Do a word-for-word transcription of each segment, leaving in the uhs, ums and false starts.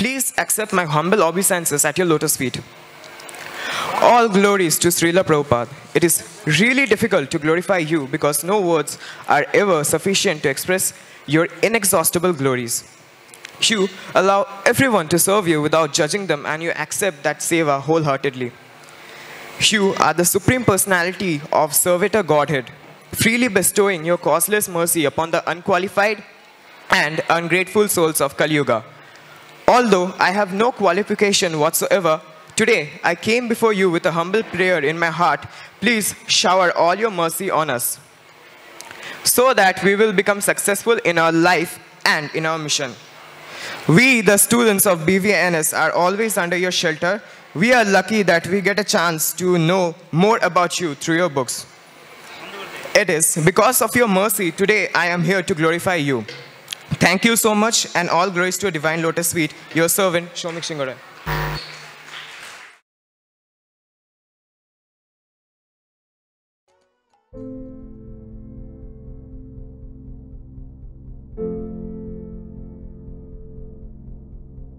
Please accept my humble obeisances at your lotus feet. All glories to Srila Prabhupada. It is really difficult to glorify you because no words are ever sufficient to express your inexhaustible glories. You allow everyone to serve you without judging them, and you accept that seva wholeheartedly. You are the Supreme Personality of Servitor Godhead, freely bestowing your causeless mercy upon the unqualified and ungrateful souls of Kali Yuga. Although I have no qualification whatsoever, today I came before you with a humble prayer in my heart. Please shower all your mercy on us, so that we will become successful in our life and in our mission. We, the students of B V N S, are always under your shelter. We are lucky that we get a chance to know more about you through your books. It is because of your mercy today I am here to glorify you. Thank you so much, and all glories to your divine lotus feet, your servant, Soumik Singha Roy.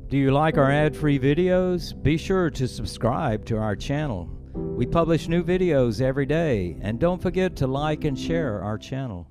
Do you like our ad-free videos? Be sure to subscribe to our channel. We publish new videos every day, and don't forget to like and share our channel.